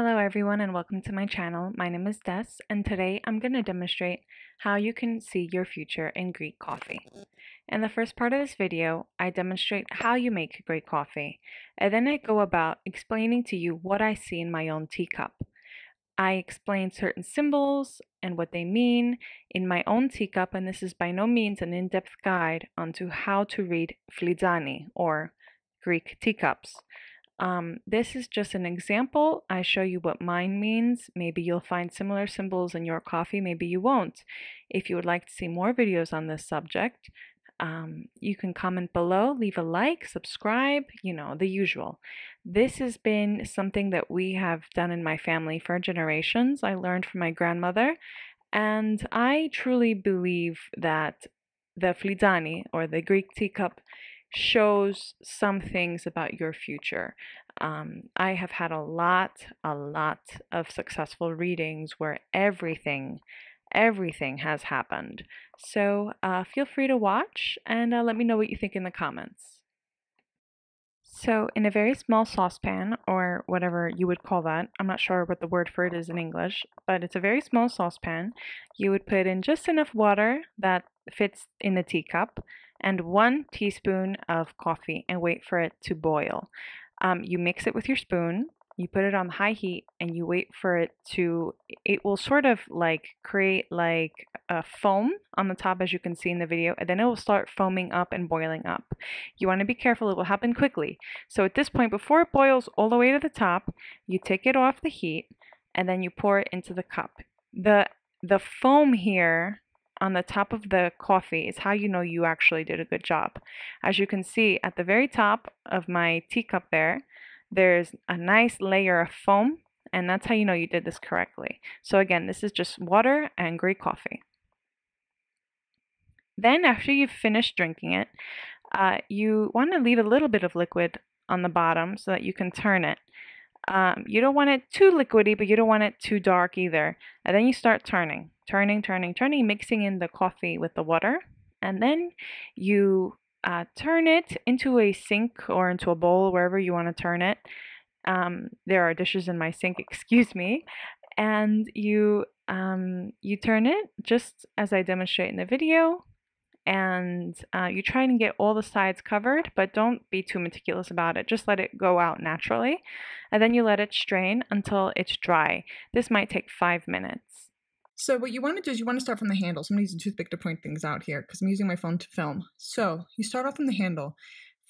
Hello everyone and welcome to my channel. My name is Des and today I'm going to demonstrate how you can see your future in Greek coffee. In the first part of this video, I demonstrate how you make great coffee and then I go about explaining to you what I see in my own teacup. I explain certain symbols and what they mean in my own teacup, and this is by no means an in-depth guide onto how to read flitzani or Greek teacups. This is just an example. I show you what mine means. Maybe you'll find similar symbols in your coffee, maybe you won't. If you would like to see more videos on this subject, you can comment below, leave a like, subscribe, you know, the usual. This has been something that we have done in my family for generations. I learned from my grandmother, and I truly believe that the flitzani or the Greek teacup shows some things about your future. I have had a lot of successful readings where everything has happened. So feel free to watch and let me know what you think in the comments. So in a very small saucepan, or whatever you would call that, I'm not sure what the word for it is in English, but it's a very small saucepan. You would put in just enough water that fits in the teacup and 1 teaspoon of coffee and wait for it to boil. You mix it with your spoon, you put it on high heat and you wait for it to, it will sort of like create like a foam on the top, as you can see in the video, and then it will start foaming up and boiling up. You want to be careful, it will happen quickly. So at this point, before it boils all the way to the top, you take it off the heat and then you pour it into the cup. The foam here on the top of the coffee is how you know you actually did a good job. As you can see at the very top of my teacup there's a nice layer of foam, and that's how you know you did this correctly. So again, this is just water and Greek coffee. Then after you've finished drinking it, you want to leave a little bit of liquid on the bottom so that you can turn it. You don't want it too liquidy, but you don't want it too dark either. And then you start turning, mixing in the coffee with the water. And then you turn it into a sink or into a bowl, wherever you want to turn it. There are dishes in my sink, excuse me. And you turn it just as I demonstrate in the video. And you try and get all the sides covered, but don't be too meticulous about it. Just let it go out naturally. And then you let it strain until it's dry. This might take 5 minutes. So what you want to do is you want to start from the handle. So I'm going to use a toothpick to point things out here because I'm using my phone to film. So you start off from the handle.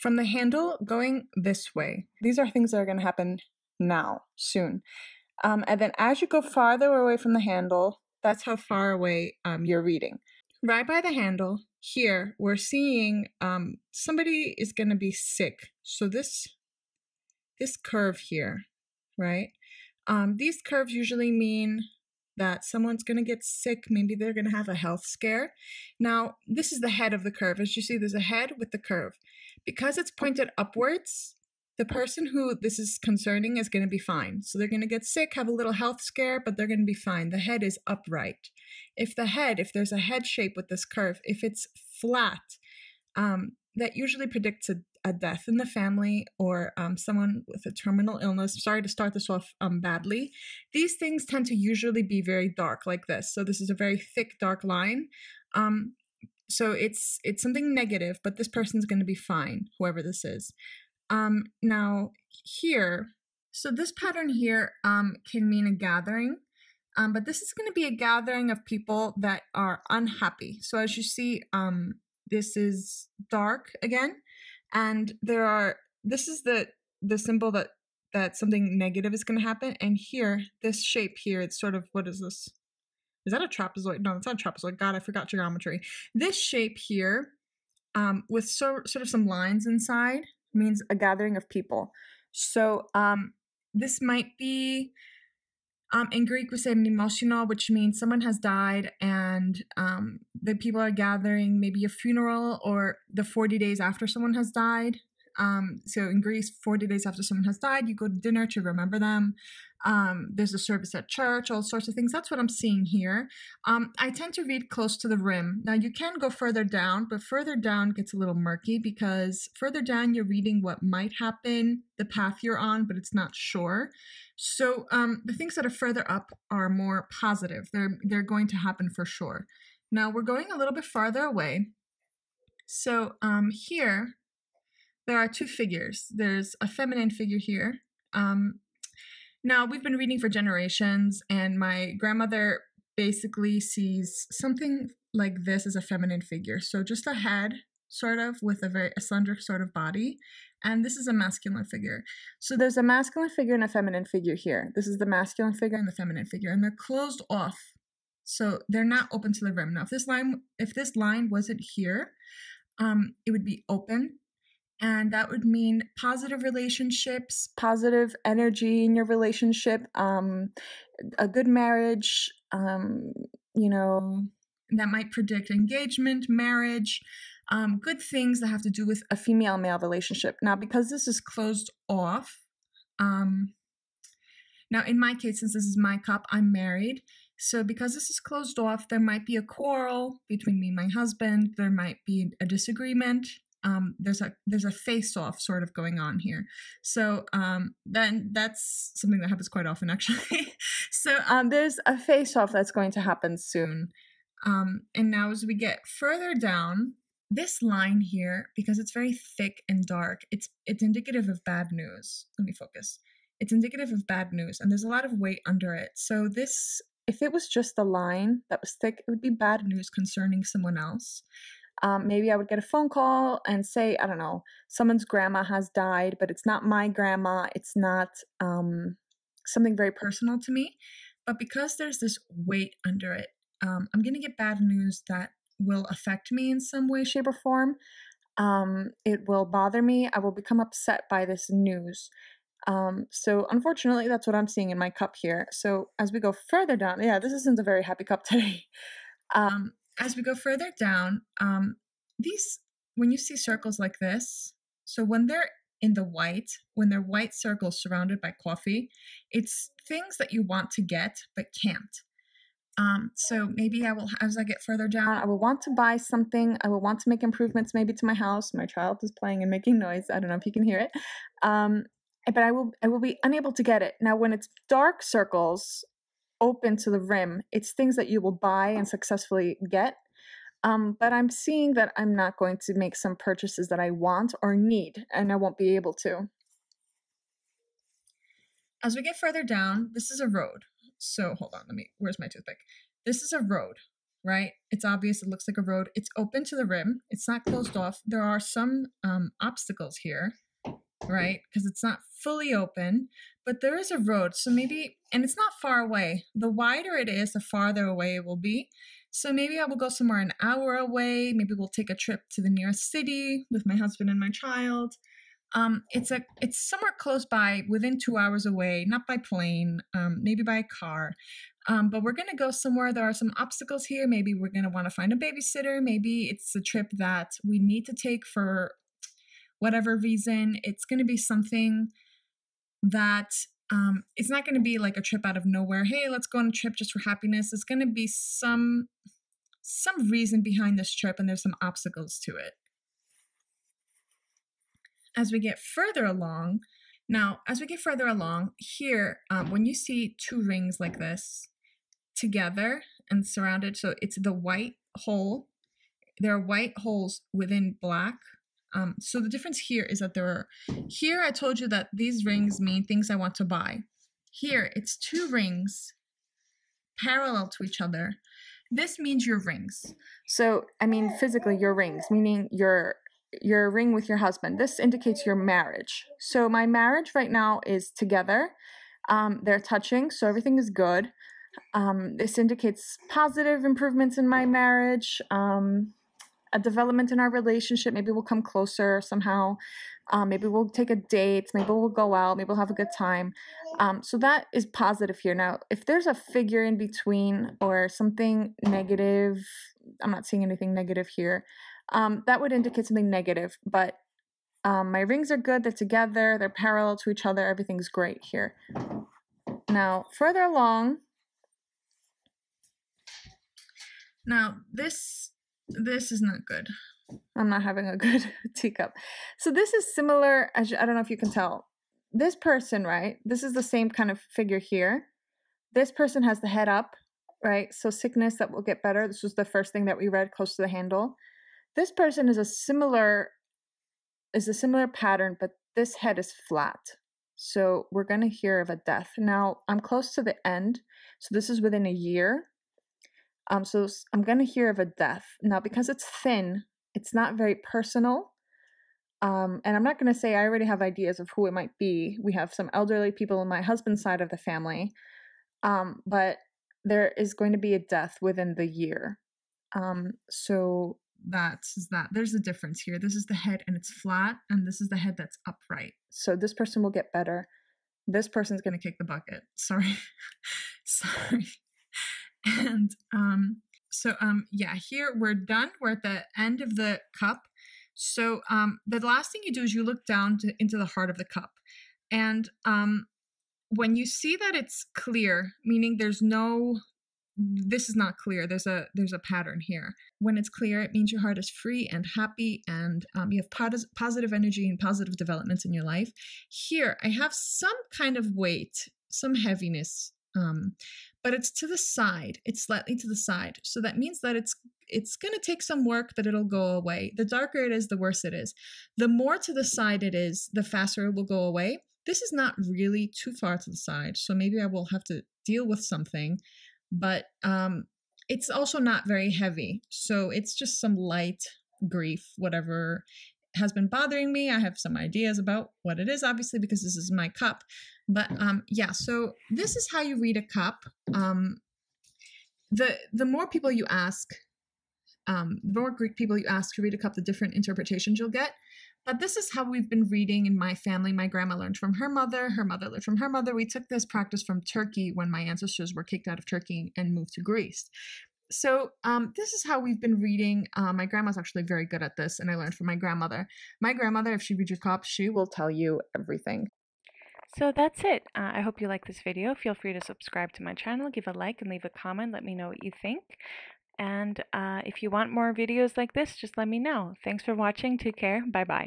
From the handle going this way. These are things that are going to happen now, soon. And then as you go farther away from the handle, that's how far away you're reading. Right by the handle, here, we're seeing somebody is going to be sick. So this curve here, right? These curves usually mean that someone's going to get sick. Maybe they're going to have a health scare. Now, this is the head of the curve. As you see, there's a head with the curve. Because it's pointed upwards, the person who this is concerning is going to be fine. So they're going to get sick, have a little health scare, but they're going to be fine. The head is upright. If there's a head shape with this curve, if it's flat, that usually predicts a death in the family or someone with a terminal illness. Sorry to start this off badly. These things tend to usually be very dark like this. So this is a very thick, dark line. So it's something negative, but this person's going to be fine, whoever this is. Now here, so this pattern here can mean a gathering, but this is going to be a gathering of people that are unhappy. So as you see, this is dark again, and this is the symbol that something negative is going to happen. And here, this shape here, it's sort of, what is this? Is that a trapezoid? No, it's not a trapezoid. God, I forgot geometry. This shape here, with sort of some lines inside, means a gathering of people. So this might be, in Greek we say mnemosyno, which means someone has died and the people are gathering, maybe a funeral or the 40 days after someone has died. So in Greece, 40 days after someone has died, you go to dinner to remember them. There's a service at church, all sorts of things. That's what I'm seeing here. I tend to read close to the rim. Now, you can go further down, but further down gets a little murky because further down you're reading what might happen, the path you're on, but it's not sure. So the things that are further up are more positive. They're going to happen for sure. Now, we're going a little bit farther away. So here, there are two figures. There's a feminine figure here. Now, we've been reading for generations, and my grandmother basically sees something like this as a feminine figure. So just a head, sort of, with a slender sort of body. And this is a masculine figure. So there's a masculine figure and a feminine figure here. This is the masculine figure and the feminine figure, and they're closed off. So they're not open to the rim. Now, if this line wasn't here, it would be open. And that would mean positive relationships, positive energy in your relationship, a good marriage, you know, that might predict engagement, marriage, good things that have to do with a female-male relationship. Now, because this is closed off, now in my case, since this is my cup, I'm married. So because this is closed off, there might be a quarrel between me and my husband. There might be a disagreement. There's a face-off sort of going on here. So then that's something that happens quite often, actually. So there's a face-off that's going to happen soon. And now as we get further down, this line here, because it's very thick and dark, it's indicative of bad news. Let me focus. It's indicative of bad news, and there's a lot of weight under it. So this, if it was just the line that was thick, it would be bad news concerning someone else. Maybe I would get a phone call and say, I don't know, someone's grandma has died, but it's not my grandma. It's not something very personal to me. But because there's this weight under it, I'm going to get bad news that will affect me in some way, shape, or form. It will bother me. I will become upset by this news. So unfortunately, that's what I'm seeing in my cup here. So as we go further down, yeah, this isn't a very happy cup today. As we go further down, when you see circles like this, so when they're in the white, when they're white circles surrounded by coffee, it's things that you want to get but can't. So maybe I will, as I get further down, I will want to buy something. I will want to make improvements maybe to my house. My child is playing and making noise. I don't know if you can hear it. But I will be unable to get it. Now, when it's dark circles, open to the rim, it's things that you will buy and successfully get. But I'm seeing that I'm not going to make some purchases that I want or need, and I won't be able to. As we get further down, this is a road. So hold on, where's my toothpick? This is a road, right? It's obvious, it looks like a road. It's open to the rim, it's not closed off. There are some obstacles here, right? Because it's not fully open, but there is a road. So maybe, and it's not far away. The wider it is, the farther away it will be. So maybe I will go somewhere an hour away. Maybe we'll take a trip to the nearest city with my husband and my child. It's somewhere close by, within 2 hours away, not by plane, maybe by car. But we're going to go somewhere. There are some obstacles here. Maybe we're going to want to find a babysitter. Maybe it's a trip that we need to take for whatever reason. It's going to be something that it's not going to be like a trip out of nowhere. Hey, let's go on a trip just for happiness. It's going to be some reason behind this trip, and there's some obstacles to it. As we get further along, here, when you see two rings like this together and surrounded, so it's the white hole. There are white holes within black. So the difference here is that here I told you that these rings mean things I want to buy. Here, it's two rings parallel to each other. This means your rings. So, I mean, physically your rings, meaning your ring with your husband. This indicates your marriage. So my marriage right now is together. They're touching, so everything is good. This indicates positive improvements in my marriage. A development in our relationship. Maybe we'll come closer somehow. Maybe we'll take a date. Maybe we'll go out. Maybe we'll have a good time. So that is positive here. Now, if there's a figure in between or something negative, I'm not seeing anything negative here. That would indicate something negative, but My rings are good, they're together, they're parallel to each other, everything's great here. Now, further along, now this is not good. I'm not having a good teacup. So this is similar, as I don't know if you can tell. This person, right, this is the same kind of figure here. This person has the head up, right? So sickness, that will get better. This was the first thing that we read, close to the handle. This person is a similar pattern, but this head is flat. So we're going to hear of a death. Now, I'm close to the end. So this is within a year. So I'm going to hear of a death. Now, because it's thin, it's not very personal. And I'm not going to say I already have ideas of who it might be. We have some elderly people on my husband's side of the family. But there is going to be a death within the year. So that's that. There's a difference here. This is the head and it's flat, and this is the head that's upright. So this person will get better. This person's going to kick the bucket. Sorry. Sorry. And yeah, here we're done. We're at the end of the cup. So the last thing you do is you look down into the heart of the cup. And when you see that it's clear, meaning there's no, this is not clear, there's a pattern here. When it's clear, it means your heart is free and happy, and you have positive energy and positive developments in your life. Here, I have some kind of weight, some heaviness, but it's to the side. It's slightly to the side. So that means that it's going to take some work, but it'll go away. The darker it is, the worse it is. The more to the side it is, the faster it will go away. This is not really too far to the side, so maybe I will have to deal with something, but it's also not very heavy. So it's just some light grief, whatever has been bothering me. I have some ideas about what it is, obviously, because this is my cup. But yeah, so this is how you read a cup. The more people you ask, the more Greek people you ask to read a cup, the different interpretations you'll get. But this is how we've been reading in my family. My grandma learned from her mother learned from her mother. We took this practice from Turkey when my ancestors were kicked out of Turkey and moved to Greece. So this is how we've been reading. My grandma's actually very good at this, and I learned from my grandmother. My grandmother, if she reads your cup, she will tell you everything. So that's it. I hope you like this video. Feel free to subscribe to my channel, give a like, and leave a comment. Let me know what you think. And if you want more videos like this, just let me know. Thanks for watching. Take care. Bye-bye.